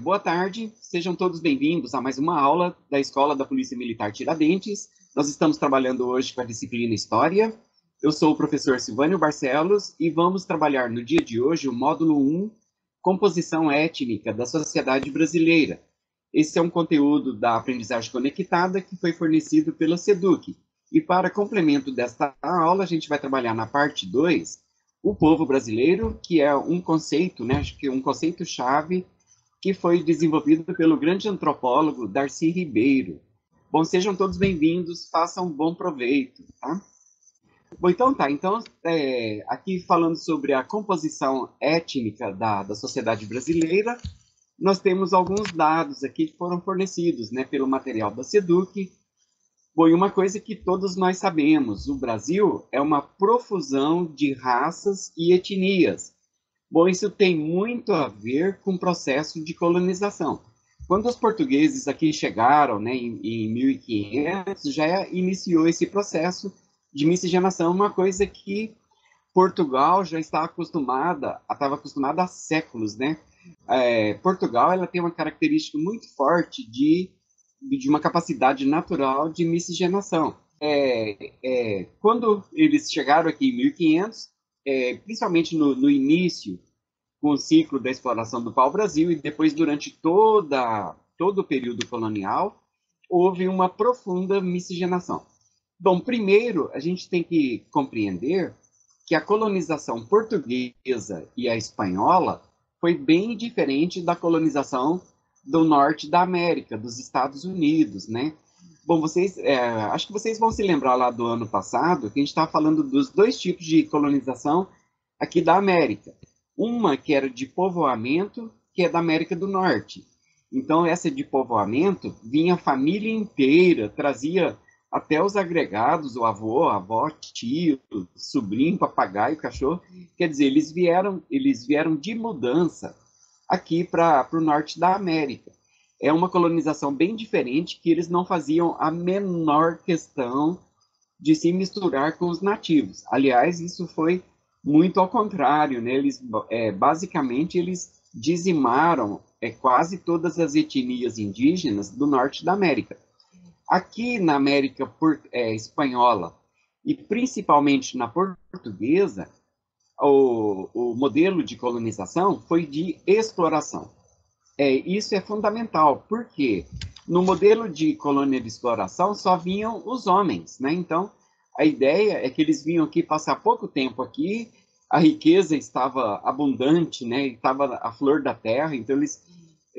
Boa tarde, sejam todos bem-vindos a mais uma aula da Escola da Polícia Militar Tiradentes. Nós estamos trabalhando hoje com a disciplina História. Eu sou o professor Silvânio Barcelos e vamos trabalhar no dia de hoje o módulo 1, Composição Étnica da Sociedade Brasileira. Esse é um conteúdo da aprendizagem conectada que foi fornecido pela SEDUC. E para complemento desta aula, a gente vai trabalhar na parte 2, o povo brasileiro, que é um conceito, né, acho que um conceito-chave, que foi desenvolvido pelo grande antropólogo Darcy Ribeiro. Bom, sejam todos bem-vindos, façam um bom proveito, tá? Bom, então tá, aqui falando sobre a composição étnica da sociedade brasileira, nós temos alguns dados aqui que foram fornecidos, né, pelo material da SEDUC. Bom, e uma coisa que todos nós sabemos, o Brasil é uma profusão de raças e etnias. Bom, isso tem muito a ver com o processo de colonização. Quando os portugueses aqui chegaram, né, em 1500, já iniciou esse processo de miscigenação, uma coisa que Portugal já estava acostumada há séculos, né? Portugal ela tem uma característica muito forte de uma capacidade natural de miscigenação. Quando eles chegaram aqui em 1500, principalmente no início, com o ciclo da exploração do pau-brasil, e depois durante todo o período colonial, houve uma profunda miscigenação. Bom, primeiro, a gente tem que compreender que a colonização portuguesa e a espanhola foi bem diferente da colonização do norte da América, dos Estados Unidos, né? Bom, vocês, acho que vocês vão se lembrar lá do ano passado que a gente estava falando dos dois tipos de colonização aqui da América. Uma que era de povoamento, que é da América do Norte. Então, essa de povoamento vinha a família inteira, trazia até os agregados, o avô, a avó, tio, sobrinho, papagaio, cachorro. Quer dizer, eles vieram de mudança aqui para o norte da América. É uma colonização bem diferente, que eles não faziam a menor questão de se misturar com os nativos. Aliás, isso foi muito ao contrário, né? Eles, basicamente, eles dizimaram quase todas as etnias indígenas do norte da América. Aqui na América espanhola, e principalmente na portuguesa, o modelo de colonização foi de exploração. Isso é fundamental, porque no modelo de colônia de exploração só vinham os homens, né? Então, a ideia é que eles vinham aqui passar pouco tempo aqui, a riqueza estava abundante, né? Estava a flor da terra, então eles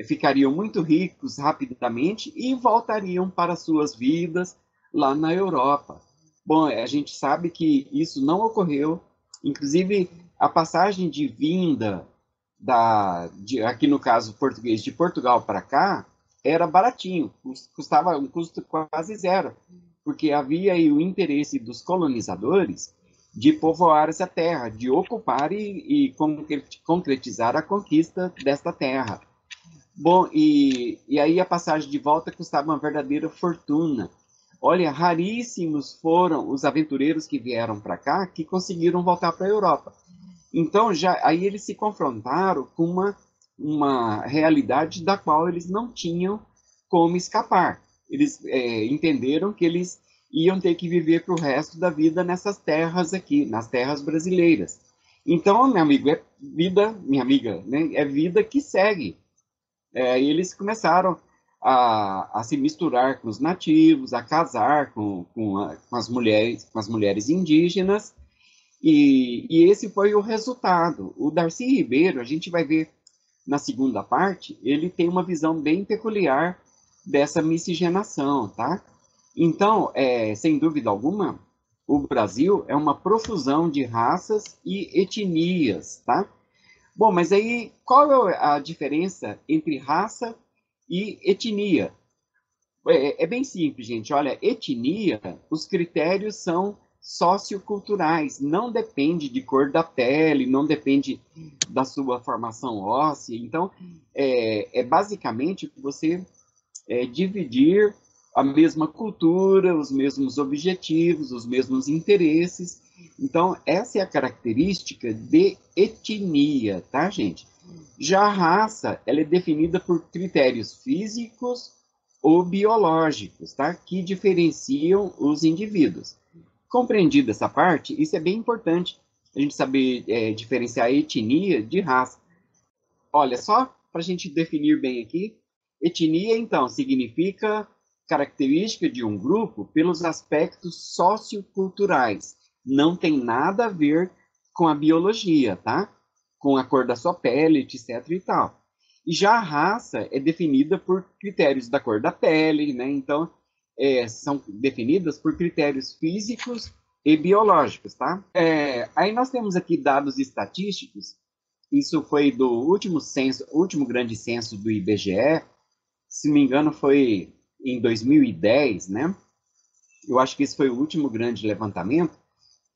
ficariam muito ricos rapidamente e voltariam para suas vidas lá na Europa. Bom, a gente sabe que isso não ocorreu, inclusive a passagem de vinda aqui no caso português de Portugal para cá, era baratinho, custava um custo quase zero, porque havia aí o interesse dos colonizadores de povoar essa terra, de ocupar e concretizar a conquista desta terra. Bom, e aí a passagem de volta custava uma verdadeira fortuna. Olha, raríssimos foram os aventureiros que vieram para cá que conseguiram voltar para a Europa. Então, aí eles se confrontaram com uma realidade da qual eles não tinham como escapar. Eles entenderam que eles iam ter que viver para o resto da vida nessas terras aqui, nas terras brasileiras. Então, meu amigo, minha amiga, né, é vida que segue. Eles começaram a se misturar com os nativos, a casar com as mulheres indígenas. E esse foi o resultado. O Darcy Ribeiro, a gente vai ver na segunda parte, ele tem uma visão bem peculiar dessa miscigenação, tá? Então, sem dúvida alguma, o Brasil é uma profusão de raças e etnias, tá? Bom, mas aí, qual é a diferença entre raça e etnia? É bem simples, gente. Olha, etnia, os critérios são socioculturais, não depende de cor da pele, não depende da sua formação óssea. Então, basicamente você dividir a mesma cultura, os mesmos objetivos, os mesmos interesses. Então, essa é a característica de etnia, tá, gente? Já a raça, ela é definida por critérios físicos ou biológicos, tá? Que diferenciam os indivíduos. Compreendida essa parte, isso é bem importante, a gente saber diferenciar a etnia de raça. Olha, só para a gente definir bem aqui, etnia, então, significa característica de um grupo pelos aspectos socioculturais. Não tem nada a ver com a biologia, tá? Com a cor da sua pele, etc. e tal. E já a raça é definida por critérios da cor da pele, né? Então, são definidas por critérios físicos e biológicos, tá? Aí nós temos aqui dados estatísticos. Isso foi do último censo, último grande censo do IBGE. Se não me engano, foi em 2010, né? Eu acho que esse foi o último grande levantamento.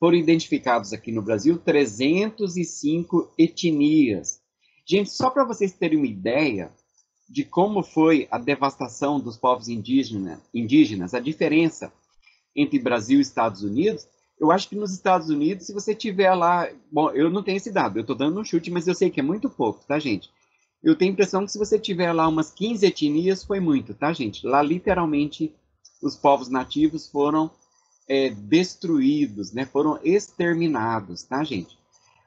Foram identificados aqui no Brasil 305 etnias. Gente, só para vocês terem uma ideia de como foi a devastação dos povos indígenas, a diferença entre Brasil e Estados Unidos, eu acho que nos Estados Unidos, se você tiver lá... Bom, eu não tenho esse dado, eu estou dando um chute, mas eu sei que é muito pouco, tá, gente? Eu tenho a impressão que se você tiver lá umas 15 etnias, foi muito, tá, gente? Lá, literalmente, os povos nativos foram destruídos, né? Foram exterminados, tá, gente?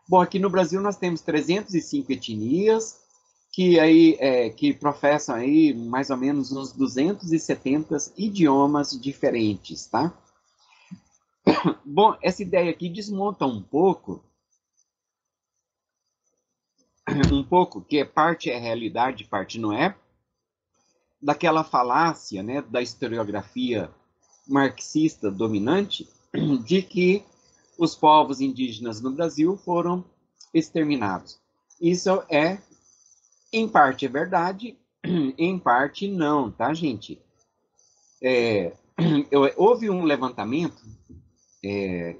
Bom, aqui no Brasil nós temos 305 etnias, que professam aí mais ou menos uns 270 idiomas diferentes, tá? Bom, essa ideia aqui desmonta um pouco, que parte é realidade, parte não é, daquela falácia, né, da historiografia marxista dominante, de que os povos indígenas no Brasil foram exterminados. Isso em parte é verdade, em parte não, tá, gente? Houve um levantamento,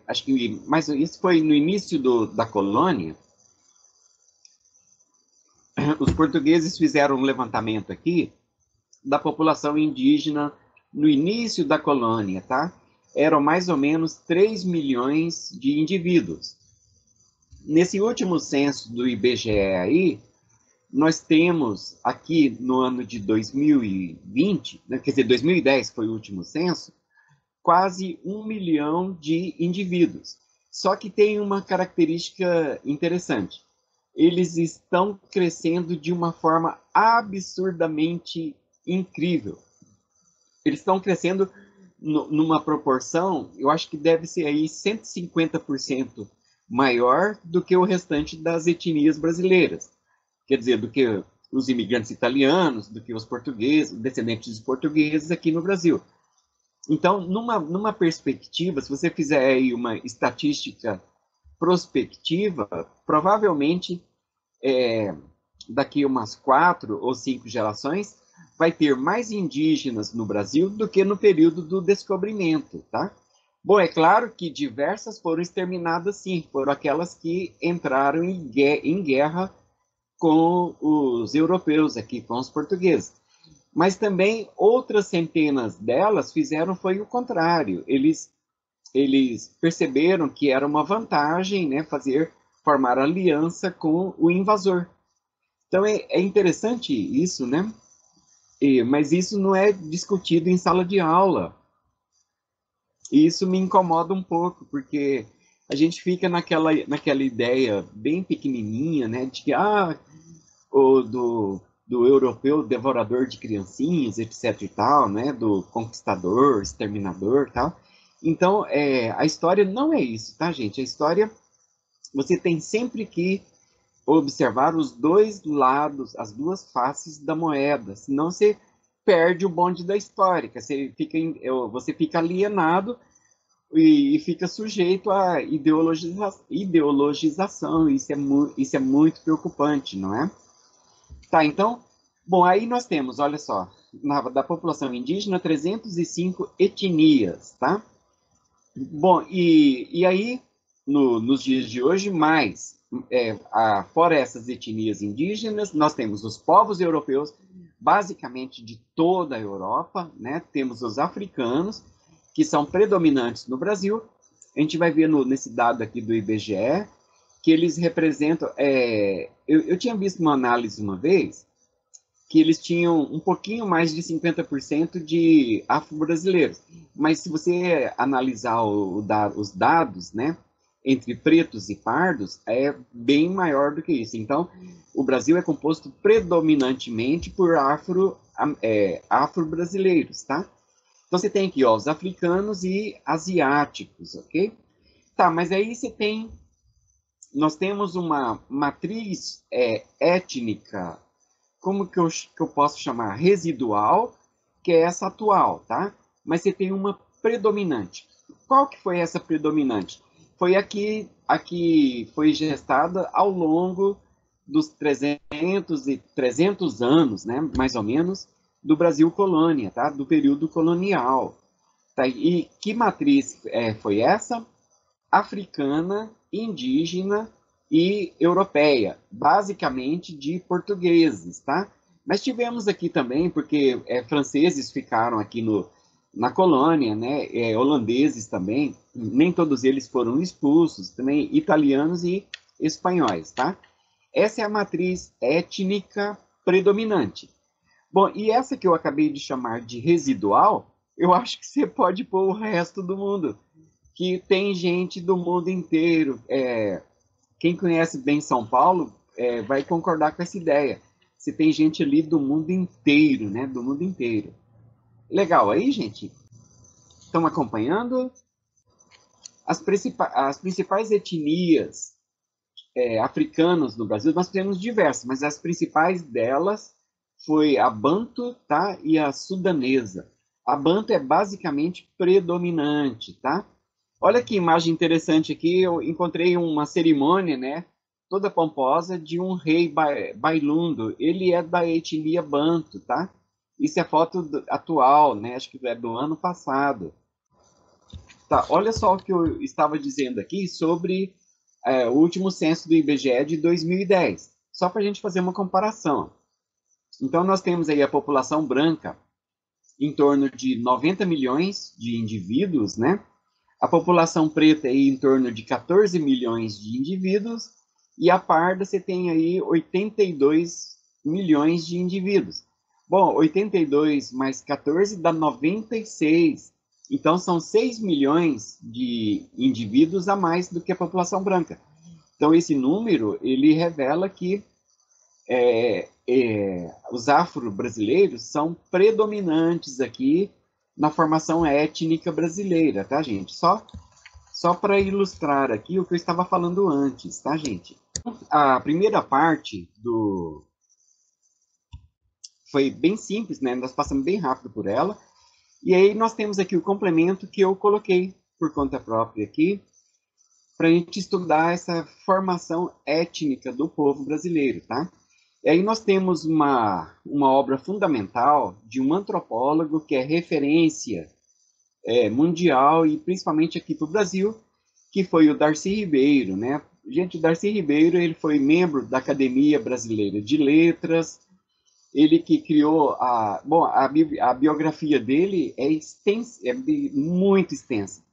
acho que, mas isso foi no início da colônia. Os portugueses fizeram um levantamento aqui da população indígena no início da colônia, tá? Eram mais ou menos 3 milhões de indivíduos. Nesse último censo do IBGE aí, nós temos aqui no ano de 2020, né, quer dizer, 2010 foi o último censo, quase 1 milhão de indivíduos. Só que tem uma característica interessante. Eles estão crescendo de uma forma absurdamente incrível. Eles estão crescendo numa proporção, eu acho que deve ser aí 150% maior do que o restante das etnias brasileiras. Quer dizer, do que os imigrantes italianos, do que os portugueses, descendentes de portugueses aqui no Brasil. Então, numa perspectiva, se você fizer aí uma estatística prospectiva, provavelmente daqui umas 4 ou 5 gerações vai ter mais indígenas no Brasil do que no período do descobrimento, tá? Bom, é claro que diversas foram exterminadas, sim, foram aquelas que entraram em guerra com os europeus aqui, com os portugueses. Mas também outras centenas delas fizeram foi o contrário. Eles perceberam que era uma vantagem, né, formar aliança com o invasor. Então é interessante isso, né? Mas isso não é discutido em sala de aula. E isso me incomoda um pouco, porque a gente fica naquela ideia bem pequenininha, né, de que do europeu devorador de criancinhas, etc. e tal, né, do conquistador, exterminador e tal. Então, a história não é isso, tá, gente? A história, você tem sempre que observar os dois lados, as duas faces da moeda, senão você perde o bonde da história, você fica alienado e fica sujeito à ideologização, isso é muito preocupante, não é? Tá, então, bom, aí nós temos, olha só, da população indígena, 305 etnias, tá? Bom, e aí, nos dias de hoje, mais, fora essas etnias indígenas, nós temos os povos europeus, basicamente de toda a Europa, né? Temos os africanos, que são predominantes no Brasil. A gente vai ver nesse dado aqui do IBGE, que eles representam... Eu tinha visto uma análise uma vez que eles tinham um pouquinho mais de 50% de afro-brasileiros. Mas se você analisar os dados, né, entre pretos e pardos, é bem maior do que isso. Então, o Brasil é composto predominantemente por afro-brasileiros, tá? Então, você tem aqui, ó, os africanos e asiáticos, ok? Tá, mas aí você tem... Nós temos uma matriz étnica, como que eu posso chamar? Residual, que é essa atual, tá? Mas você tem uma predominante. Qual que foi essa predominante? Foi a que foi gestada ao longo dos 300 anos, né, mais ou menos, do Brasil colônia, tá? Do período colonial. Tá? E que matriz foi essa? Africana, indígena e europeia, basicamente de portugueses, tá? Mas tivemos aqui também, porque franceses ficaram aqui na colônia, né? Holandeses também, nem todos eles foram expulsos, também italianos e espanhóis, tá? Essa é a matriz étnica predominante. Bom, e essa que eu acabei de chamar de residual, eu acho que você pode pôr o resto do mundo, que tem gente do mundo inteiro. Quem conhece bem São Paulo vai concordar com essa ideia. Se tem gente ali do mundo inteiro, né? Do mundo inteiro. Legal aí, gente? Estão acompanhando? As principais etnias africanas no Brasil, nós temos diversas, mas as principais delas foi a banto, tá? E a sudanesa. A banto é basicamente predominante, tá? Olha que imagem interessante aqui, eu encontrei uma cerimônia, né, toda pomposa, de um rei bailundo. Ele é da etnia banto, tá? Isso é foto atual, né, acho que é do ano passado. Tá, olha só o que eu estava dizendo aqui sobre o último censo do IBGE de 2010, só para a gente fazer uma comparação. Então, nós temos aí a população branca, em torno de 90 milhões de indivíduos, né? A população preta aí em torno de 14 milhões de indivíduos, e a parda você tem aí 82 milhões de indivíduos. Bom, 82 mais 14 dá 96, então são 6 milhões de indivíduos a mais do que a população branca. Então esse número, ele revela que os afro-brasileiros são predominantes aqui, na formação étnica brasileira, tá, gente? Só para ilustrar aqui o que eu estava falando antes, tá, gente? A primeira parte foi bem simples, né? Nós passamos bem rápido por ela. E aí nós temos aqui o complemento que eu coloquei por conta própria aqui, para a gente estudar essa formação étnica do povo brasileiro, tá? E aí nós temos uma obra fundamental de um antropólogo que é referência mundial e principalmente aqui para o Brasil, que foi o Darcy Ribeiro, né? Gente, o Darcy Ribeiro, ele foi membro da Academia Brasileira de Letras, ele que criou a biografia dele é extensa, é muito extensa.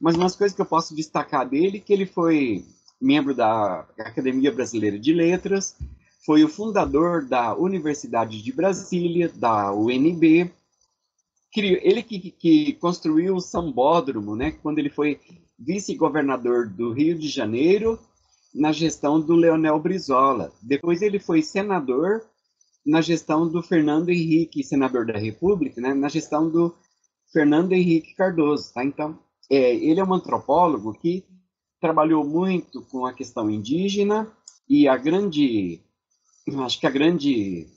Mas umas coisas que eu posso destacar dele, que ele foi membro da Academia Brasileira de Letras, foi o fundador da Universidade de Brasília, da UNB, ele que construiu o Sambódromo, né, quando ele foi vice-governador do Rio de Janeiro, na gestão do Leonel Brizola. Depois ele foi senador na gestão do Fernando Henrique, senador da República, né, na gestão do Fernando Henrique Cardoso. Tá? Então, ele é um antropólogo que trabalhou muito com a questão indígena, e acho que a grande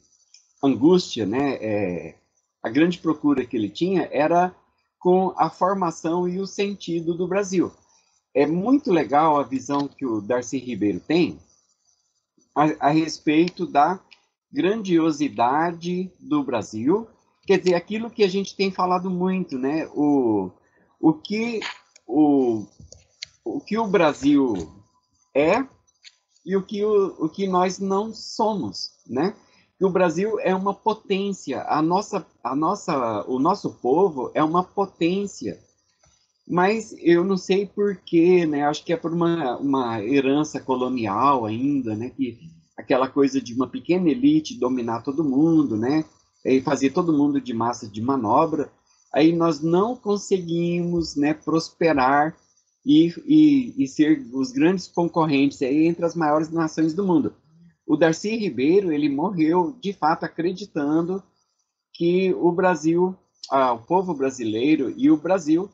angústia, né, a grande procura que ele tinha era com a formação e o sentido do Brasil. É muito legal a visão que o Darcy Ribeiro tem a respeito da grandiosidade do Brasil, quer dizer, aquilo que a gente tem falado muito, né, o que o Brasil é e o que nós não somos, né? Que o Brasil é uma potência, o nosso povo é uma potência. Mas eu não sei porquê, né? Acho que é por uma herança colonial ainda, né? Que aquela coisa de uma pequena elite dominar todo mundo, né? E fazer todo mundo de massa de manobra. Aí nós não conseguimos, né, prosperar e ser os grandes concorrentes aí entre as maiores nações do mundo. O Darcy Ribeiro, ele morreu, de fato, acreditando que o Brasil, o povo brasileiro e o Brasil,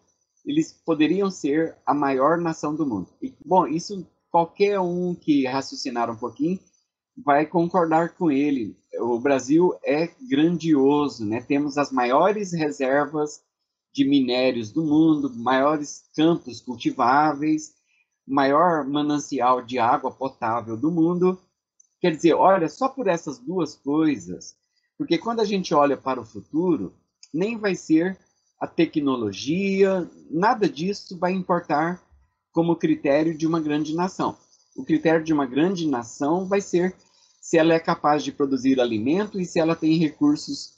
eles poderiam ser a maior nação do mundo. E, bom, isso qualquer um que raciocinar um pouquinho vai concordar com ele. O Brasil é grandioso, né? Temos as maiores reservas de minérios do mundo, maiores campos cultiváveis, maior manancial de água potável do mundo. Quer dizer, olha, só por essas duas coisas, porque quando a gente olha para o futuro, nem vai ser a tecnologia, nada disso vai importar como critério de uma grande nação. O critério de uma grande nação vai ser se ela é capaz de produzir alimento e se ela tem recursos,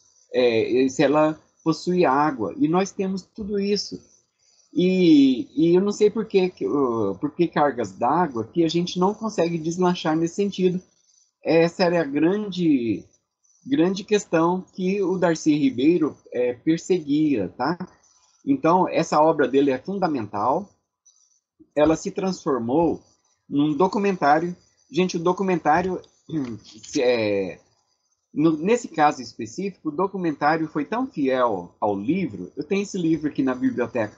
se ela possui água. E nós temos tudo isso. E eu não sei por que cargas d'água que a gente não consegue deslanchar nesse sentido. Essa era a grande questão que o Darcy Ribeiro perseguia, tá? Então, essa obra dele é fundamental. Ela se transformou num documentário. Gente, o documentário, nesse caso específico, o documentário foi tão fiel ao livro, eu tenho esse livro aqui na biblioteca,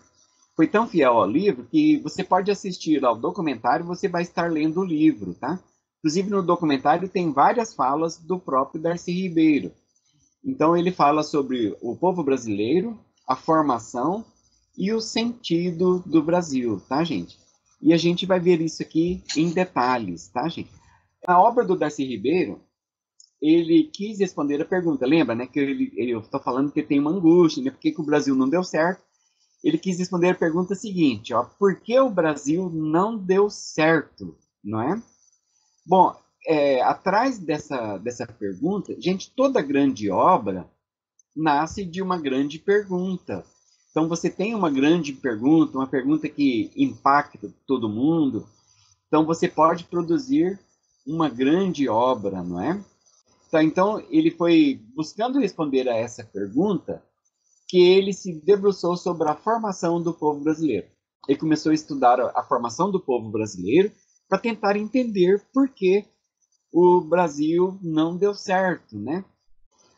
foi tão fiel ao livro que você pode assistir ao documentário, você vai estar lendo o livro, tá? Inclusive, no documentário tem várias falas do próprio Darcy Ribeiro. Então, ele fala sobre o povo brasileiro, a formação e o sentido do Brasil, tá, gente? E a gente vai ver isso aqui em detalhes, tá, gente? A obra do Darcy Ribeiro, ele quis responder a pergunta, lembra, né? Que eu estou falando que tem uma angústia, né? Por que o Brasil não deu certo? Ele quis responder a pergunta seguinte, ó, por que o Brasil não deu certo, não é? Bom, atrás dessa pergunta, gente, toda grande obra nasce de uma grande pergunta. Então, você tem uma grande pergunta, uma pergunta que impacta todo mundo. Então, você pode produzir uma grande obra, não é? Então, ele foi buscando responder a essa pergunta que ele se debruçou sobre a formação do povo brasileiro. Ele começou a estudar a formação do povo brasileiro, para tentar entender por que o Brasil não deu certo, né?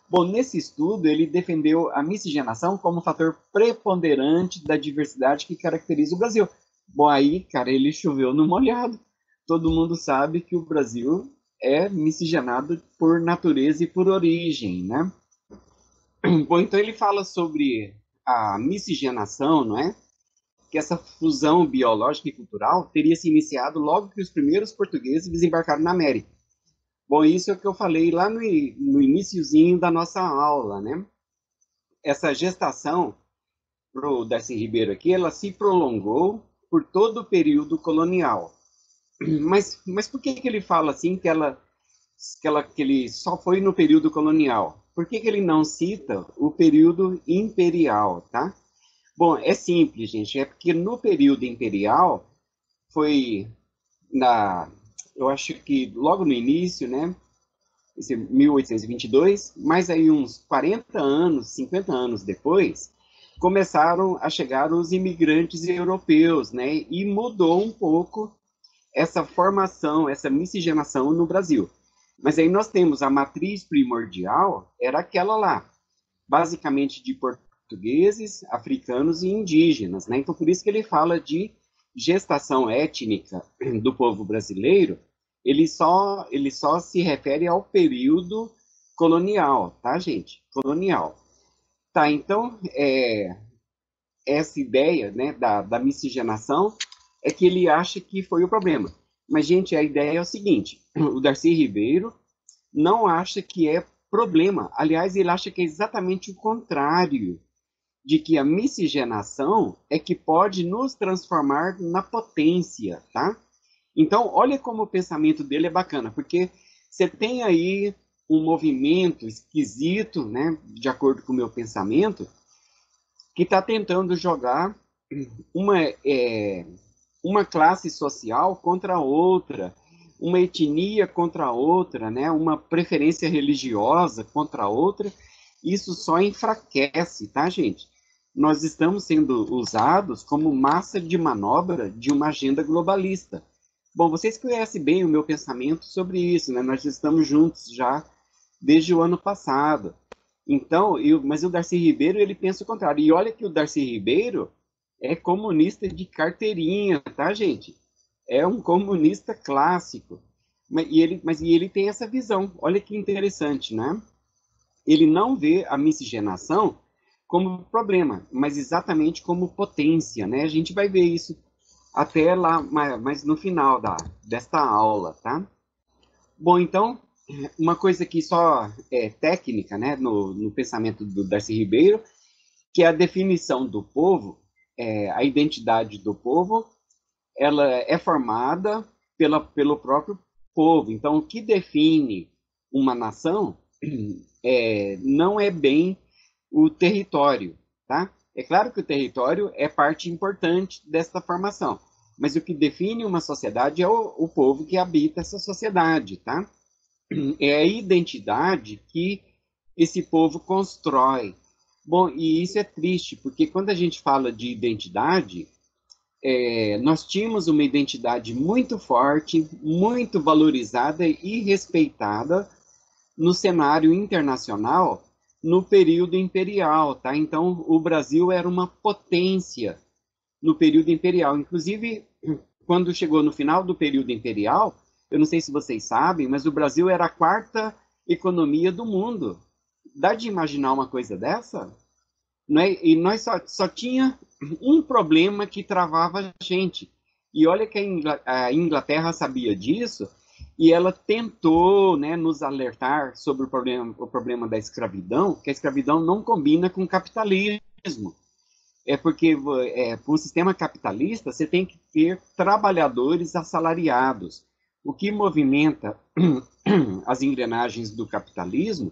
Bom, nesse estudo ele defendeu a miscigenação como um fator preponderante da diversidade que caracteriza o Brasil. Bom, aí, cara, ele choveu no molhado. Todo mundo sabe que o Brasil é miscigenado por natureza e por origem, né? Bom, então ele fala sobre a miscigenação, não é? Que essa fusão biológica e cultural teria se iniciado logo que os primeiros portugueses desembarcaram na América. Bom, isso é o que eu falei lá no iniciozinho da nossa aula, né? Essa gestação para o Darcy Ribeiro aqui, ela se prolongou por todo o período colonial. Mas por que ele fala assim que ele só foi no período colonial? Por que ele não cita o período imperial, tá? Bom, é simples, gente, é porque no período imperial foi, eu acho que logo no início, né, 1822, mas aí uns 40 anos, 50 anos depois, começaram a chegar os imigrantes europeus, né, e mudou um pouco essa formação, essa miscigenação no Brasil. Mas aí nós temos a matriz primordial, era aquela lá, basicamente de portugueses, africanos e indígenas, né? Então, por isso que ele fala de gestação étnica do povo brasileiro, ele só se refere ao período colonial, tá, gente? Colonial. Tá, então, essa ideia, né, da miscigenação é que ele acha que foi o problema. Mas, gente, a ideia é o seguinte, o Darcy Ribeiro não acha que é problema, aliás, ele acha que é exatamente o contrário, de que a miscigenação é que pode nos transformar na potência, tá? Então, olha como o pensamento dele é bacana, porque você tem aí um movimento esquisito, né, de acordo com o meu pensamento, que está tentando jogar uma classe social contra a outra, uma etnia contra a outra, né, uma preferência religiosa contra a outra, isso só enfraquece, tá, gente? Nós estamos sendo usados como massa de manobra de uma agenda globalista. Bom, vocês conhecem bem o meu pensamento sobre isso, né? Nós estamos juntos já desde o ano passado. Então, mas o Darcy Ribeiro, ele pensa o contrário. E olha que o Darcy Ribeiro é comunista de carteirinha, tá, gente? É um comunista clássico. Mas ele tem essa visão. Olha que interessante, né? Ele não vê a miscigenação como problema, mas exatamente como potência, né? A gente vai ver isso até lá, mas no final desta aula, tá? Bom, então, uma coisa que só é técnica, né, no pensamento do Darcy Ribeiro, que é a definição do povo, a identidade do povo, ela é formada pelo próprio povo. Então, o que define uma nação não é bem o território, tá? É claro que o território é parte importante desta formação, mas o que define uma sociedade é o povo que habita essa sociedade, tá? É a identidade que esse povo constrói. Bom, e isso é triste, porque quando a gente fala de identidade, nós tínhamos uma identidade muito forte, muito valorizada e respeitada no cenário internacional, no período imperial, tá? Então, o Brasil era uma potência no período imperial. Inclusive, quando chegou no final do período imperial, eu não sei se vocês sabem, mas o Brasil era a 4ª economia do mundo. Dá de imaginar uma coisa dessa? Não é? E nós só tinha um problema que travava a gente. E olha que a Inglaterra sabia disso, e ela tentou, né, nos alertar sobre o problema da escravidão, que a escravidão não combina com o capitalismo. É porque para o sistema capitalista você tem que ter trabalhadores assalariados. O que movimenta as engrenagens do capitalismo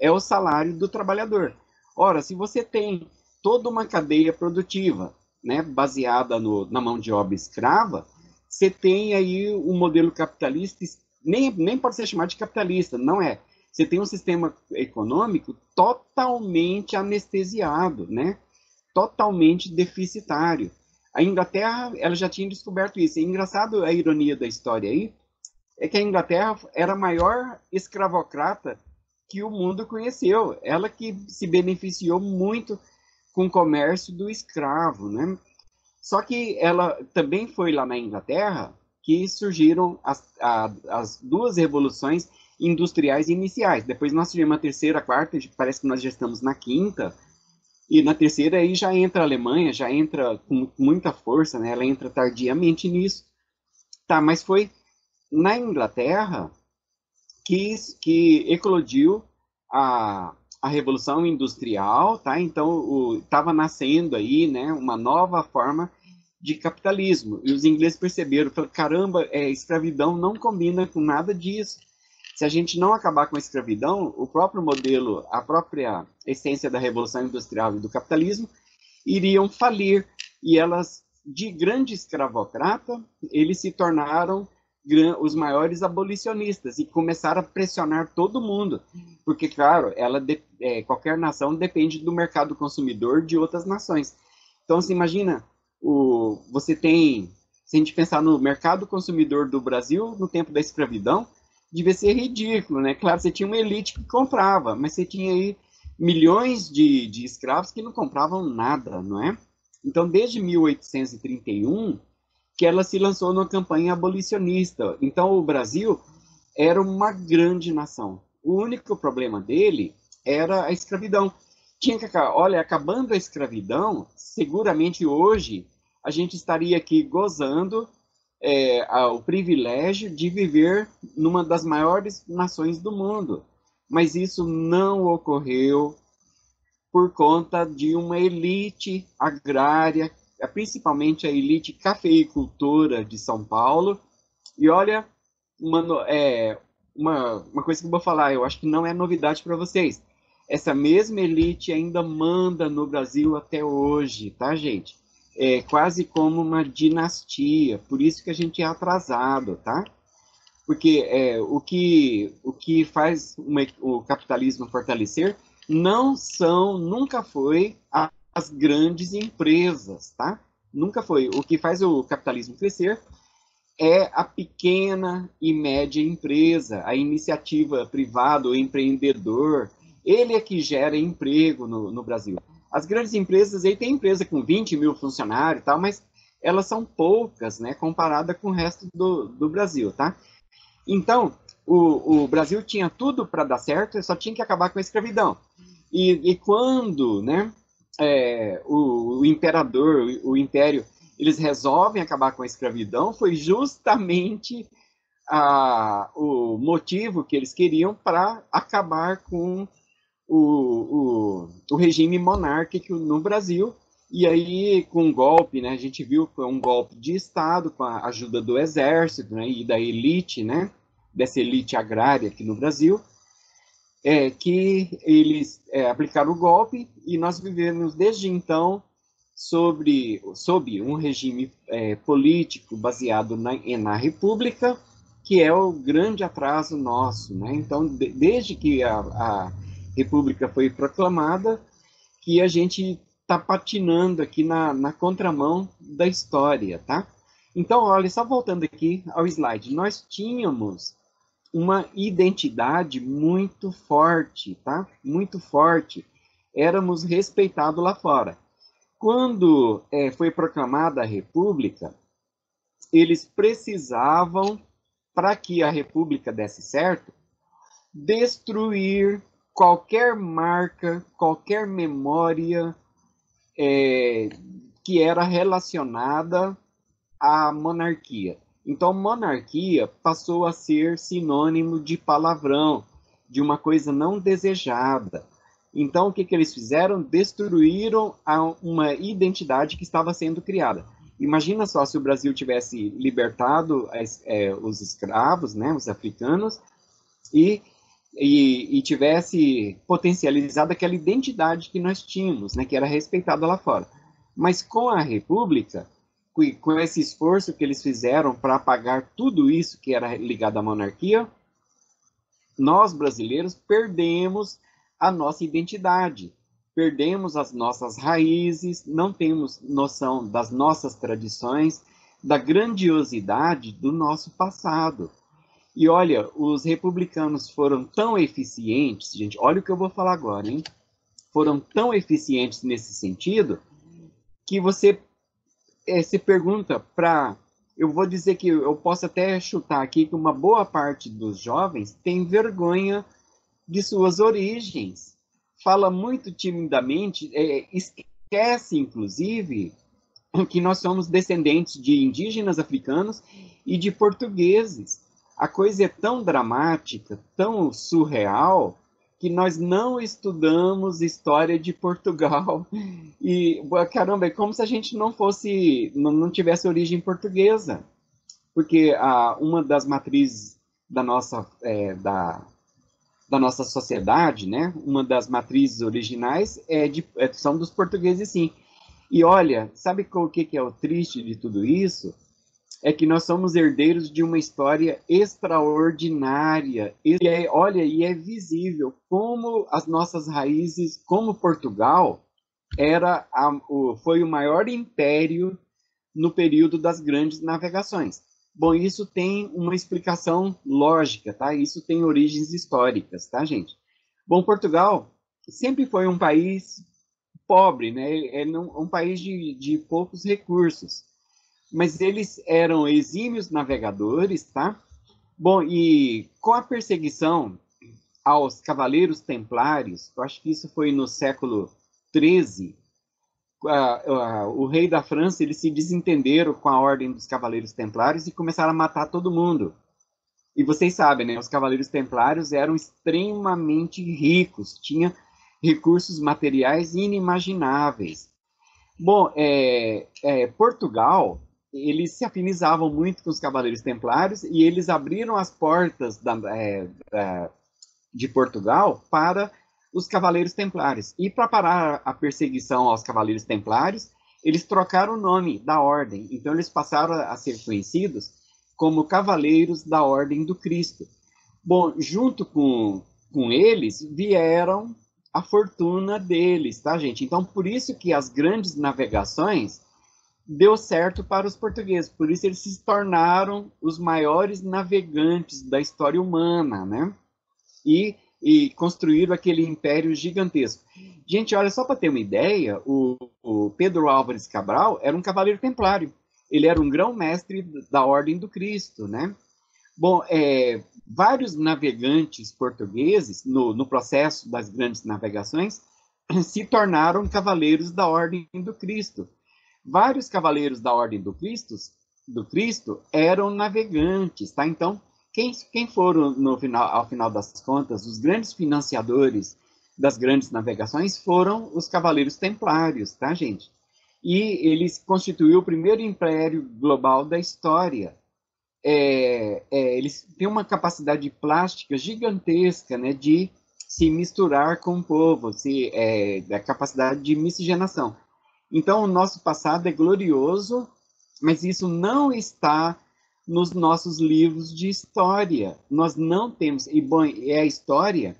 é o salário do trabalhador. Ora, se você tem toda uma cadeia produtiva, né, baseada na mão de obra escrava, você tem aí um modelo capitalista, nem pode ser chamado de capitalista, não é. Você tem um sistema econômico totalmente anestesiado, né? Totalmente deficitário. A Inglaterra, ela já tinha descoberto isso. É engraçado a ironia da história aí, é que a Inglaterra era a maior escravocrata que o mundo conheceu. Ela que se beneficiou muito com o comércio do escravo, né? Só que ela também foi lá na Inglaterra que surgiram as duas revoluções industriais iniciais. Depois nós tivemos a terceira, a quarta, parece que nós já estamos na quinta. E na terceira aí já entra a Alemanha, já entra com muita força, né? Ela entra tardiamente nisso. Tá, mas foi na Inglaterra que eclodiu a Revolução Industrial, tá? Então, estava nascendo aí, né, uma nova forma de capitalismo. E os ingleses perceberam, falaram, caramba, escravidão não combina com nada disso. Se a gente não acabar com a escravidão, o próprio modelo, a própria essência da Revolução Industrial e do capitalismo iriam falir. E elas, de grande escravocrata, eles se tornaram os maiores abolicionistas e começaram a pressionar todo mundo, porque, claro, qualquer nação depende do mercado consumidor de outras nações. Então, se imagina, se a gente pensar no mercado consumidor do Brasil no tempo da escravidão, devia ser ridículo, né? Claro, você tinha uma elite que comprava, mas você tinha aí milhões de escravos que não compravam nada, não é? Então, desde 1831, que ela se lançou numa campanha abolicionista. Então, o Brasil era uma grande nação. O único problema dele era a escravidão. Tinha que acabar. Olha, acabando a escravidão, seguramente hoje a gente estaria aqui gozando o privilégio de viver numa das maiores nações do mundo. Mas isso não ocorreu por conta de uma elite agrária, principalmente a elite cafeicultora de São Paulo. E olha, uma coisa que eu vou falar, eu acho que não é novidade para vocês. Essa mesma elite ainda manda no Brasil até hoje, tá, gente? é quase como uma dinastia, por isso que a gente é atrasado, tá? Porque o que faz o capitalismo fortalecer nunca foi as grandes empresas, tá? Nunca foi. O que faz o capitalismo crescer é a pequena e média empresa, a iniciativa privada, o empreendedor, ele é que gera emprego no Brasil. As grandes empresas, aí tem empresa com 20 mil funcionários e tal, mas elas são poucas, né, comparada com o resto do Brasil, tá? Então, o Brasil tinha tudo para dar certo, só tinha que acabar com a escravidão. E quando, né, o imperador, o império, eles resolvem acabar com a escravidão, foi justamente o motivo que eles queriam para acabar com o regime monárquico no Brasil. E aí, com um golpe, né, a gente viu que foi um golpe de Estado, com a ajuda do exército, né, e da elite, né, dessa elite agrária aqui no Brasil, que eles aplicaram o golpe, e nós vivemos desde então sob um regime político baseado na República, que é o grande atraso nosso, né? Então, desde que a República foi proclamada, que a gente está patinando aqui na contramão da história, tá? Então, olha, só voltando aqui ao slide, nós tínhamos uma identidade muito forte, tá? Muito forte. Éramos respeitados lá fora. Quando foi proclamada a República, eles precisavam, para que a República desse certo, destruir qualquer marca, qualquer memória que era relacionada à monarquia. Então, monarquia passou a ser sinônimo de palavrão, de uma coisa não desejada. Então, o que eles fizeram? Destruíram uma identidade que estava sendo criada. Imagina só se o Brasil tivesse libertado os escravos, né, os africanos, e tivesse potencializado aquela identidade que nós tínhamos, né, que era respeitada lá fora. Mas com a República, com esse esforço que eles fizeram para apagar tudo isso que era ligado à monarquia, nós, brasileiros, perdemos a nossa identidade, perdemos as nossas raízes, não temos noção das nossas tradições, da grandiosidade do nosso passado. E olha, os republicanos foram tão eficientes, gente, olha o que eu vou falar agora, hein? Foram tão eficientes nesse sentido, que você se pergunta eu vou dizer que eu posso até chutar aqui que uma boa parte dos jovens tem vergonha de suas origens, fala muito timidamente, esquece, inclusive, que nós somos descendentes de indígenas africanos e de portugueses. A coisa é tão dramática, tão surreal, que nós não estudamos história de Portugal. E, caramba, é como se a gente não tivesse origem portuguesa. Porque uma das matrizes da nossa sociedade, né? Uma das matrizes originais são dos portugueses, sim. E olha, sabe o que é o triste de tudo isso? É que nós somos herdeiros de uma história extraordinária. E é visível como as nossas raízes, como Portugal foi o maior império no período das grandes navegações. Bom, isso tem uma explicação lógica, tá? Isso tem origens históricas, tá, gente? Bom, Portugal sempre foi um país pobre, né? É um país de poucos recursos. Mas eles eram exímios navegadores, tá? Bom, e com a perseguição aos cavaleiros templários, eu acho que isso foi no século XIII, o rei da França, eles se desentenderam com a Ordem dos Cavaleiros Templários e começaram a matar todo mundo. E vocês sabem, né? Os Cavaleiros Templários eram extremamente ricos, tinham recursos materiais inimagináveis. Bom, Portugal, eles se afinizavam muito com os Cavaleiros Templários e eles abriram as portas de Portugal para os Cavaleiros Templários. E para parar a perseguição aos Cavaleiros Templários, eles trocaram o nome da ordem, então eles passaram a ser conhecidos como Cavaleiros da Ordem do Cristo. Bom, junto com eles vieram a fortuna deles, tá, gente? Então, por isso que as grandes navegações deu certo para os portugueses, por isso eles se tornaram os maiores navegantes da história humana, né? E construíram aquele império gigantesco. Gente, olha, só para ter uma ideia, o Pedro Álvares Cabral era um cavaleiro templário, ele era um grão-mestre da Ordem do Cristo, né? Bom, vários navegantes portugueses, no processo das grandes navegações, se tornaram cavaleiros da Ordem do Cristo. Vários cavaleiros da Ordem do Cristo eram navegantes, tá? Então, quem foram, ao final das contas, os grandes financiadores das grandes navegações foram os cavaleiros templários, tá, gente? E eles constituíram o primeiro império global da história. Eles têm uma capacidade plástica gigantesca, né, de se misturar com o povo, da capacidade de miscigenação. Então, o nosso passado é glorioso, mas isso não está nos nossos livros de história. Nós não temos, e bom, é a história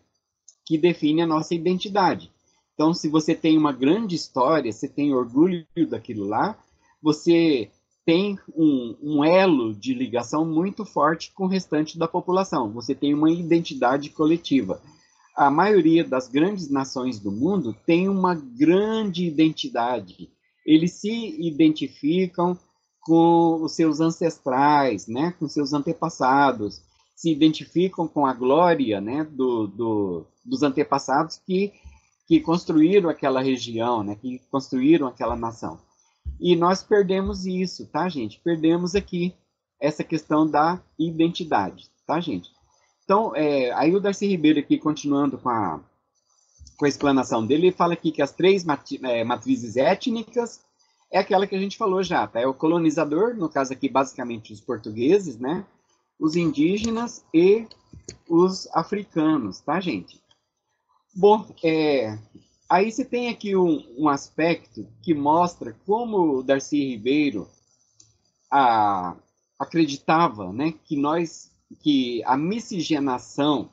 que define a nossa identidade. Então, se você tem uma grande história, você tem orgulho daquilo lá, você tem um elo de ligação muito forte com o restante da população. Você tem uma identidade coletiva. A maioria das grandes nações do mundo tem uma grande identidade. Eles se identificam com os seus ancestrais, né? Com seus antepassados. Se identificam com a glória, né? dos antepassados que construíram aquela região, né? Que construíram aquela nação. E nós perdemos isso, tá, gente? Perdemos aqui essa questão da identidade, tá, gente? Então, aí o Darcy Ribeiro aqui, continuando com a explanação dele, ele fala aqui que as três matrizes étnicas é aquela que a gente falou já, tá? É o colonizador, no caso aqui, basicamente, os portugueses, né? Os indígenas e os africanos, tá, gente? Bom, aí você tem aqui um aspecto que mostra como o Darcy Ribeiro acreditava, né, que a miscigenação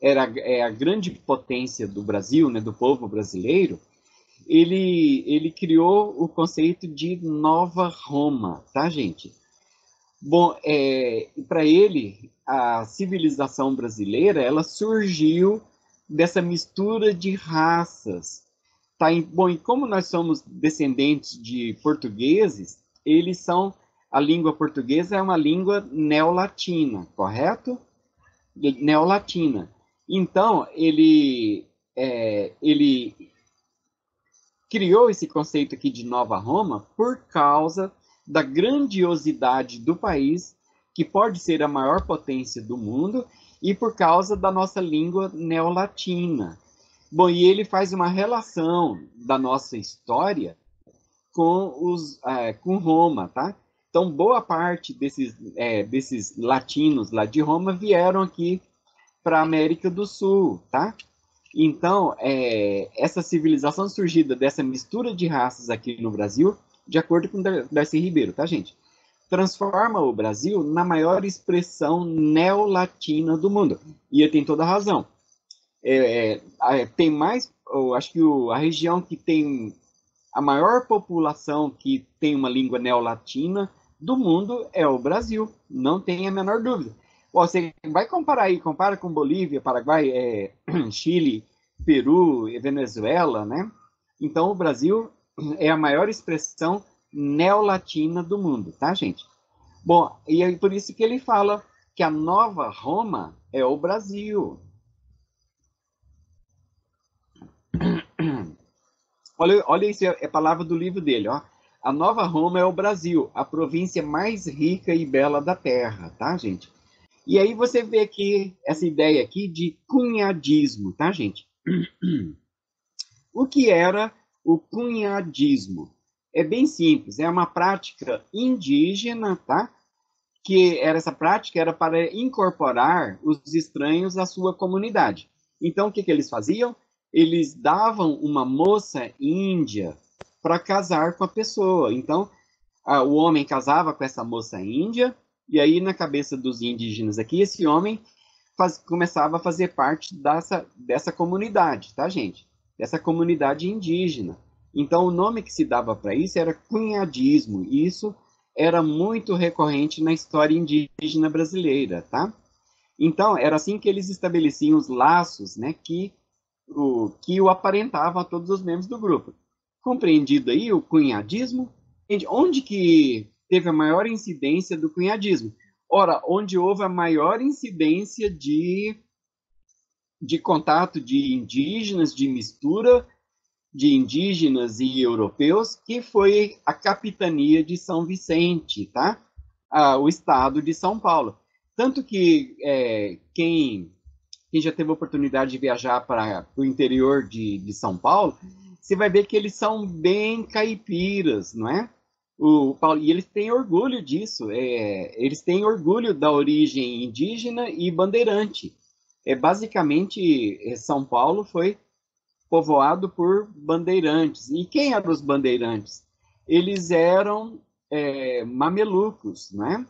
é a grande potência do Brasil, né, do povo brasileiro. Ele criou o conceito de Nova Roma, tá, gente? Bom, para ele, a civilização brasileira, ela surgiu dessa mistura de raças, tá? Bom, e como nós somos descendentes de portugueses, a língua portuguesa é uma língua neolatina, correto? Neolatina. Então, ele criou esse conceito aqui de Nova Roma por causa da grandiosidade do país, que pode ser a maior potência do mundo, e por causa da nossa língua neolatina. Bom, e ele faz uma relação da nossa história com Roma, tá? Então, boa parte desses latinos lá de Roma vieram aqui para a América do Sul, tá? Então, essa civilização surgida dessa mistura de raças aqui no Brasil, de acordo com Darcy Ribeiro, tá, gente? Transforma o Brasil na maior expressão neolatina do mundo. E ele tem toda a razão. Tem mais, eu acho que a região que tem a maior população que tem uma língua neolatina do mundo é o Brasil, não tem a menor dúvida. Você vai comparar aí, compara com Bolívia, Paraguai, Chile, Peru, Venezuela, né? Então o Brasil é a maior expressão neolatina do mundo, tá, gente? Bom, e é por isso que ele fala que a Nova Roma é o Brasil. Olha isso, é a palavra do livro dele, ó. A Nova Roma é o Brasil, a província mais rica e bela da Terra, tá, gente? E aí você vê aqui, essa ideia aqui de cunhadismo, tá, gente? O que era o cunhadismo? É bem simples, é uma prática indígena, tá? Essa prática era para incorporar os estranhos à sua comunidade. Então, o que eles faziam? Eles davam uma moça índia para casar com a pessoa. Então, o homem casava com essa moça índia, e aí na cabeça dos indígenas aqui, esse homem começava a fazer parte dessa comunidade, tá, gente? Dessa comunidade indígena. Então, o nome que se dava para isso era cunhadismo. Isso era muito recorrente na história indígena brasileira, tá? Então, era assim que eles estabeleciam os laços, né, que o aparentavam a todos os membros do grupo. Compreendido aí o cunhadismo? Onde que teve a maior incidência do cunhadismo? Ora, onde houve a maior incidência de contato de indígenas, de mistura de indígenas e europeus, que foi a Capitania de São Vicente, tá? O estado de São Paulo. Tanto que quem já teve a oportunidade de viajar para o interior de São Paulo, você vai ver que eles são bem caipiras, não é? E eles têm orgulho disso, eles têm orgulho da origem indígena e bandeirante. Basicamente, São Paulo foi povoado por bandeirantes. E quem eram os bandeirantes? Eles eram mamelucos, né?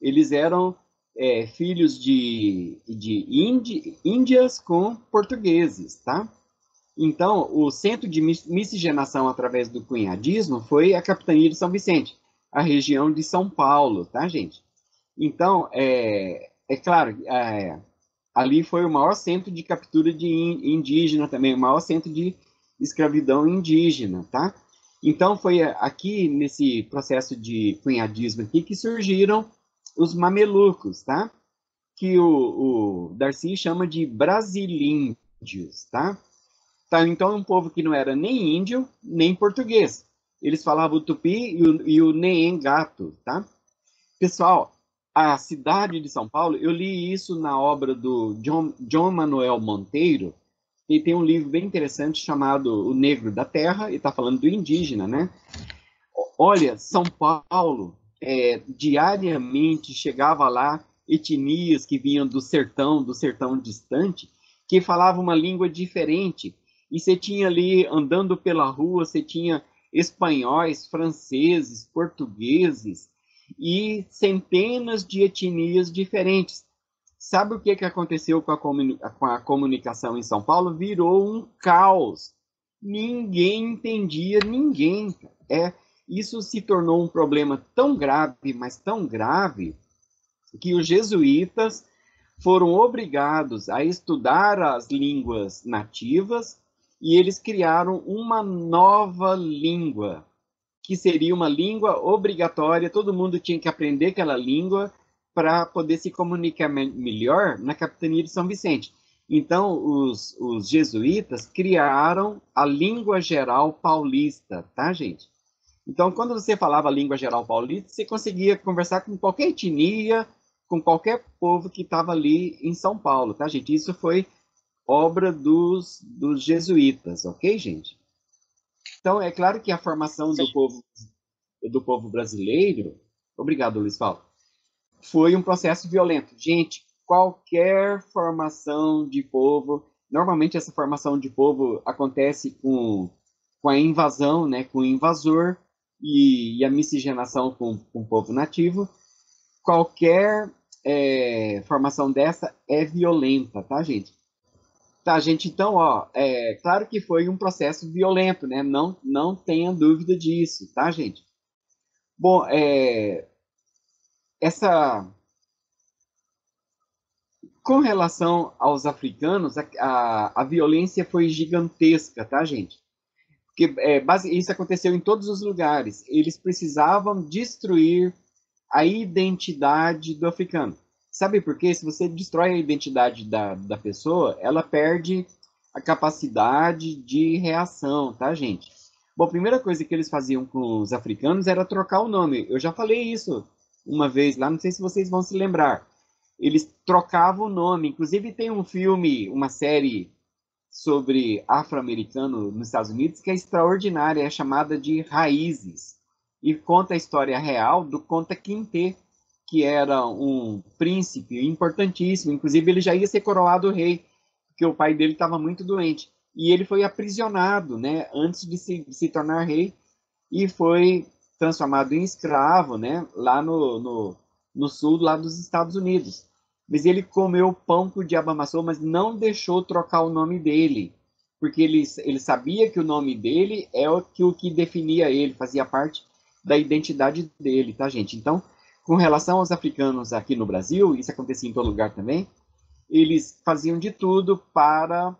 Eles eram filhos de índias com portugueses, tá? Então, o centro de miscigenação através do cunhadismo foi a Capitania de São Vicente, a região de São Paulo, tá, gente? Então, é claro, ali foi o maior centro de captura de indígena também, o maior centro de escravidão indígena, tá? Então, foi aqui, nesse processo de cunhadismo aqui, que surgiram os mamelucos, tá? Que o Darcy chama de brasilíndios, tá? Então, é um povo que não era nem índio, nem português. Eles falavam o tupi e o neengato, tá? Pessoal, a cidade de São Paulo, eu li isso na obra do João Manuel Monteiro, e tem um livro bem interessante chamado O Negro da Terra, e está falando do indígena, né? Olha, São Paulo, diariamente chegava lá etnias que vinham do sertão distante, que falavam uma língua diferente, e você tinha ali, andando pela rua, você tinha espanhóis, franceses, portugueses, e centenas de etnias diferentes. Sabe o que aconteceu com a comunicação em São Paulo? Virou um caos. Ninguém entendia ninguém. Isso se tornou um problema tão grave, mas tão grave, que os jesuítas foram obrigados a estudar as línguas nativas e eles criaram uma nova língua, que seria uma língua obrigatória, todo mundo tinha que aprender aquela língua para poder se comunicar melhor na Capitania de São Vicente. Então, os jesuítas criaram a língua geral paulista, tá, gente? Então, quando você falava a língua geral paulista, você conseguia conversar com qualquer etnia, com qualquer povo que estava ali em São Paulo, tá, gente? Isso foi obra dos jesuítas, ok, gente? Então, é claro que a formação do povo brasileiro... Obrigado, Luiz Paulo. Foi um processo violento. Gente, qualquer formação de povo... Normalmente, essa formação de povo acontece com a invasão, né, com o invasor e a miscigenação com o povo nativo. Qualquer formação dessa é violenta, tá, gente? Tá, gente, então, claro que foi um processo violento, né? Não tenha dúvida disso, tá, gente? Bom, com relação aos africanos, a violência foi gigantesca, tá, gente? Porque isso aconteceu em todos os lugares. Eles precisavam destruir a identidade do africano. Sabe por quê? Se você destrói a identidade da pessoa, ela perde a capacidade de reação, tá, gente? Bom, a primeira coisa que eles faziam com os africanos era trocar o nome. Eu já falei isso uma vez lá, não sei se vocês vão se lembrar. Eles trocavam o nome. Inclusive, tem um filme, uma série sobre afro-americano nos Estados Unidos que é extraordinária, é chamada de Raízes. E conta a história real do Kunta Kinte, que era um príncipe importantíssimo, inclusive ele já ia ser coroado rei, porque o pai dele estava muito doente. e ele foi aprisionado, né, antes de se tornar rei, e foi transformado em escravo, né, lá no sul, lá dos Estados Unidos. Mas ele comeu pão que o diabo amassou, mas não deixou trocar o nome dele, porque ele sabia que o nome dele é o que definia ele, fazia parte da identidade dele, tá, gente? Então, com relação aos africanos aqui no Brasil, isso acontecia em todo lugar também, eles faziam de tudo para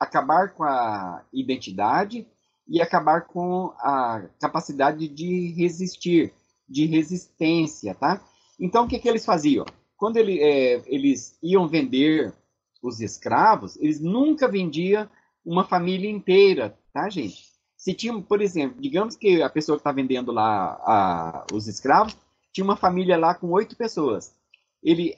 acabar com a identidade e acabar com a capacidade de resistir, de resistência, tá? Então, o que eles faziam? Quando eles iam vender os escravos, eles nunca vendiam uma família inteira, tá, gente? Se tinha, por exemplo, digamos que a pessoa que está vendendo lá os escravos, tinha uma família lá com 8 pessoas. Ele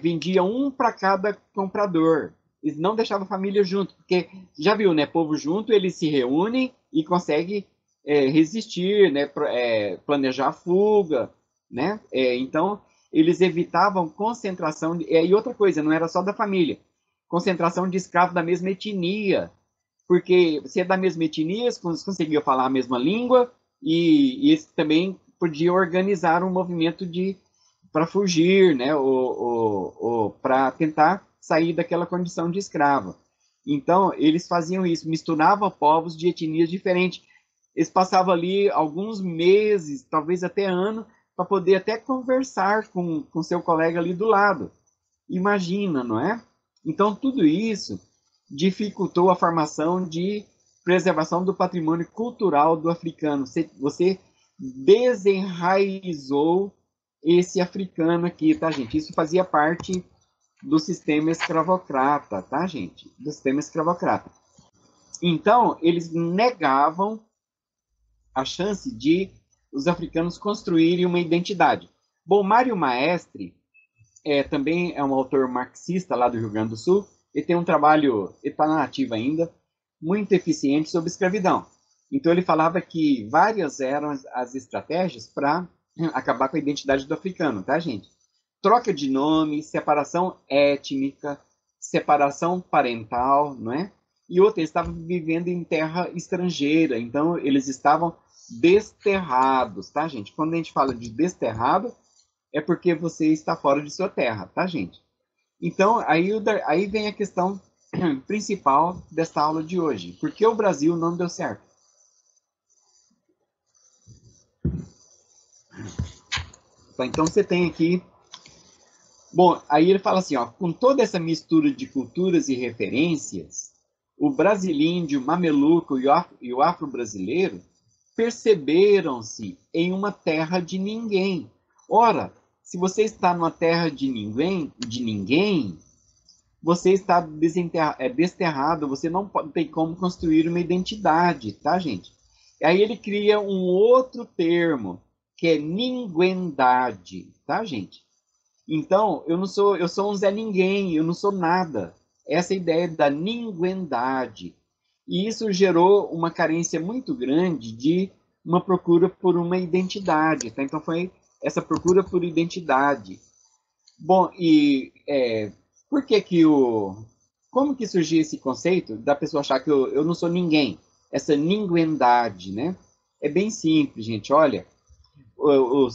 vendia um para cada comprador. Eles não deixavam a família junto, porque, já viu, né? Povo junto, eles se reúnem e conseguem resistir, né? Planejar a fuga, né? Então, eles evitavam concentração... E outra coisa, não era só da família. Concentração de escravos da mesma etnia, porque se é da mesma etnia, eles conseguiam falar a mesma língua e eles também podiam organizar um movimento para fugir, né, ou para tentar sair daquela condição de escravo. Então, eles faziam isso, misturavam povos de etnias diferentes. Eles passavam ali alguns meses, talvez até ano, para poder até conversar com seu colega ali do lado. Imagina, não é? Então, tudo isso dificultou a formação de preservação do patrimônio cultural do africano. Você desenraizou esse africano aqui, tá, gente? Isso fazia parte do sistema escravocrata, tá, gente? Do sistema escravocrata. Então, eles negavam a chance de os africanos construírem uma identidade. Bom, Mário Maestre também é um autor marxista lá do Rio Grande do Sul. Ele tem um trabalho, ele está na ativa ainda, muito eficiente sobre escravidão. Então, ele falava que várias eram as estratégias para acabar com a identidade do africano, tá, gente? Troca de nome, separação étnica, separação parental, não é? E outra, eles estavam vivendo em terra estrangeira, então eles estavam desterrados, tá, gente? Quando a gente fala de desterrado, é porque você está fora de sua terra, tá, gente? Então, aí vem a questão principal desta aula de hoje. Por que o Brasil não deu certo? Tá, então, você tem aqui... Bom, aí ele fala assim, ó, com toda essa mistura de culturas e referências, o brasilíndio, o mameluco e o afro-brasileiro perceberam-se em uma terra de ninguém. Ora... Se você está numa terra de ninguém, você está desterrado, você não tem como construir uma identidade, tá, gente? E aí ele cria um outro termo, que é ninguendade, tá, gente? Então, eu sou um Zé Ninguém, eu não sou nada. Essa é a ideia da ninguendade. E isso gerou uma carência muito grande de uma procura por uma identidade, tá? Então, foi... essa procura por identidade. Bom, e por que que como que surgiu esse conceito da pessoa achar que eu não sou ninguém? Essa ninguendade, né? É bem simples, gente, olha.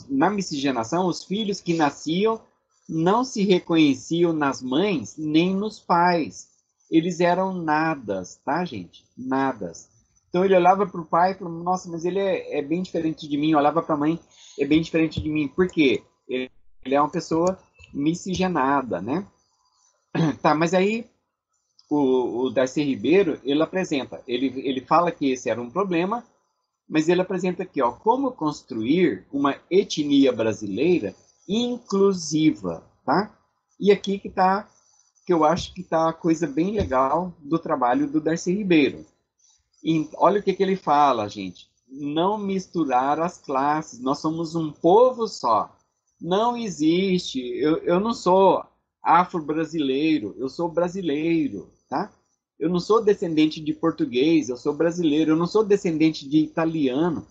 Na miscigenação, os filhos que nasciam não se reconheciam nas mães nem nos pais. Eles eram nadas, tá, gente? Nadas. Então, ele olhava para o pai e falava, nossa, mas ele é bem diferente de mim. Eu olhava para a mãe... é bem diferente de mim, porque ele é uma pessoa miscigenada, né? Tá, mas aí o Darcy Ribeiro, ele apresenta, ele fala que esse era um problema, mas ele apresenta aqui, ó, como construir uma etnia brasileira inclusiva, tá? E aqui que eu acho que tá a coisa bem legal do trabalho do Darcy Ribeiro. E olha o que ele fala, gente. Não misturar as classes, nós somos um povo só, não existe, eu não sou afro-brasileiro, eu sou brasileiro, tá? Eu não sou descendente de português, eu sou brasileiro, eu não sou descendente de italiano,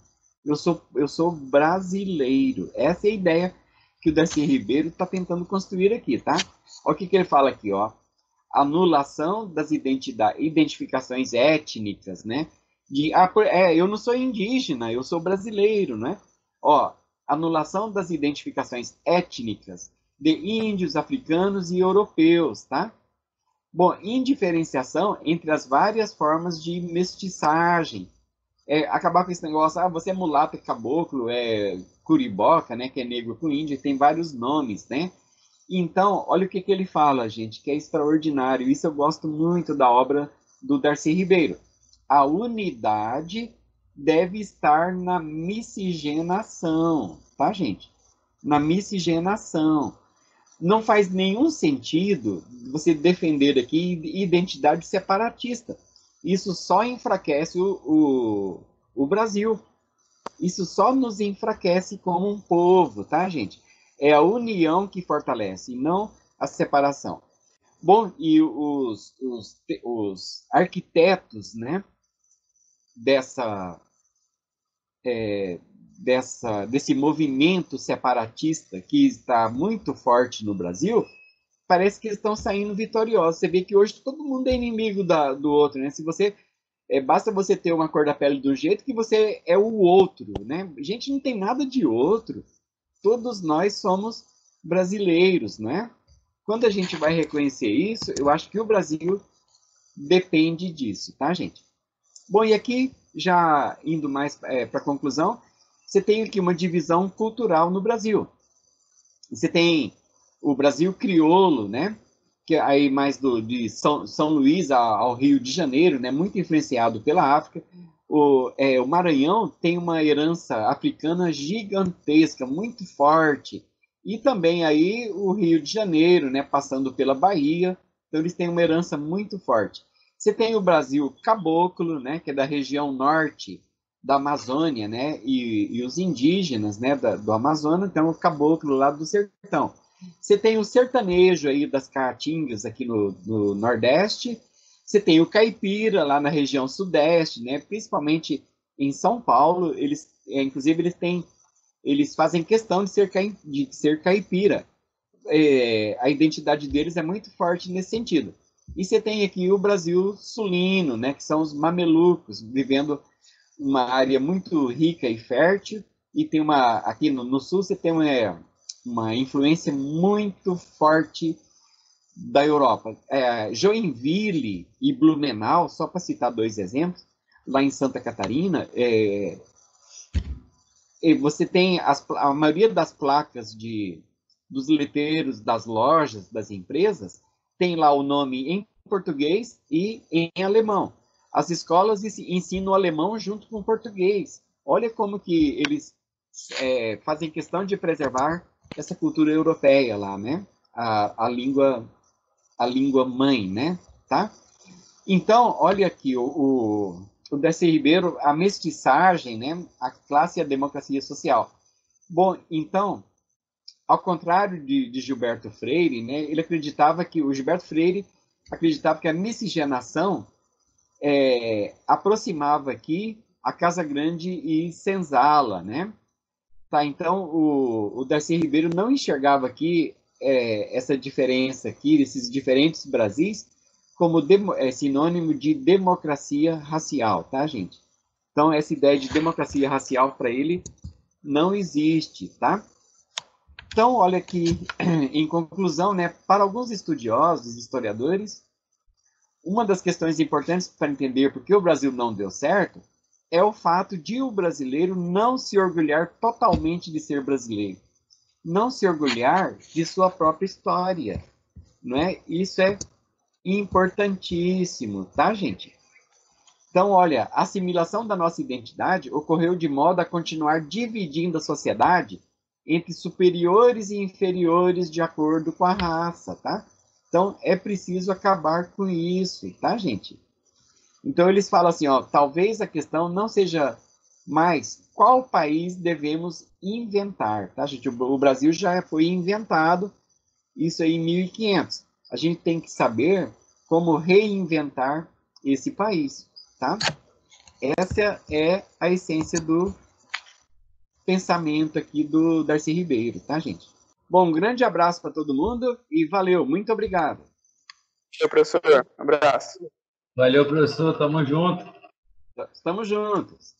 eu sou brasileiro. Essa é a ideia que o Darcy Ribeiro está tentando construir aqui, tá? Olha o que ele fala aqui, ó. anulação das identificações étnicas, né? De, eu não sou indígena, eu sou brasileiro, né? Ó, anulação das identificações étnicas de índios, africanos e europeus, tá? Bom, indiferenciação entre as várias formas de mestiçagem. É, acabar com esse negócio, ah, você é mulato, é caboclo, é curiboca, né, que é negro com índio, tem vários nomes, né? Então, olha o que, que ele fala, gente, que é extraordinário. Isso eu gosto muito da obra do Darcy Ribeiro. A unidade deve estar na miscigenação, tá, gente? Na miscigenação. Não faz nenhum sentido você defender aqui identidade separatista. Isso só enfraquece o Brasil. Isso só nos enfraquece como um povo, tá, gente? É a união que fortalece, não a separação. Bom, e os arquitetos, né, desse movimento separatista que está muito forte no Brasil, parece que eles estão saindo vitoriosos. Você vê que hoje todo mundo é inimigo do outro, né? Se você, basta você ter uma cor da pele do jeito que você é o outro, né? A gente não tem nada de outro. Todos nós somos brasileiros, né? Quando a gente vai reconhecer isso, eu acho que o Brasil depende disso, tá, gente? Bom, e aqui, já indo mais para a conclusão, você tem aqui uma divisão cultural no Brasil. Você tem o Brasil crioulo, né? Que aí mais de São Luís ao Rio de Janeiro, né? Muito influenciado pela África. O Maranhão tem uma herança africana gigantesca, muito forte. E também aí o Rio de Janeiro, né? Passando pela Bahia. Então eles têm uma herança muito forte. Você tem o Brasil caboclo, né? Que é da região norte da Amazônia, né? E os indígenas, né? Do Amazonas, então o caboclo lá do sertão. Você tem o sertanejo aí das caatingas aqui no Nordeste. Você tem o caipira lá na região Sudeste, né? Principalmente em São Paulo. Eles, inclusive, eles fazem questão de ser caipira. É, a identidade deles é muito forte nesse sentido. E você tem aqui o Brasil sulino, né? Que são os mamelucos, vivendo uma área muito rica e fértil. E tem aqui no Sul você tem uma influência muito forte da Europa. Joinville e Blumenau, só para citar dois exemplos, lá em Santa Catarina, você tem a maioria das placas dos letreiros, das lojas, das empresas, tem lá o nome em português e em alemão. As escolas ensinam o alemão junto com o português. Olha como que eles fazem questão de preservar essa cultura europeia lá, né? A língua mãe, né? Tá? Então, olha aqui, o Darcy Ribeiro, a mestiçagem, né? A classe e a democracia social. Bom, então, ao contrário de Gilberto Freire, né? O Gilberto Freire acreditava que a miscigenação aproximava aqui a Casa Grande e Senzala, né? Tá, então, o Darcy Ribeiro não enxergava aqui essa diferença aqui, esses diferentes Brasis, como sinônimo de democracia racial, tá, gente? Então, essa ideia de democracia racial para ele não existe, tá? Então, olha aqui, em conclusão, né, para alguns estudiosos, historiadores, uma das questões importantes para entender por que o Brasil não deu certo é o fato de o brasileiro não se orgulhar totalmente de ser brasileiro. Não se orgulhar de sua própria história. Não é? Isso é importantíssimo, tá, gente? Então, olha, a assimilação da nossa identidade ocorreu de modo a continuar dividindo a sociedade entre superiores e inferiores de acordo com a raça, tá? Então, é preciso acabar com isso, tá, gente? Então, eles falam assim, ó, talvez a questão não seja mais qual país devemos inventar, tá, gente? O Brasil já foi inventado, isso aí em 1500. A gente tem que saber como reinventar esse país, tá? Essa é a essência do pensamento aqui do Darcy Ribeiro, tá, gente? Bom, um grande abraço para todo mundo e valeu, muito obrigado! Valeu, professor. Um abraço. Valeu, professor. Tamo junto. Estamos juntos.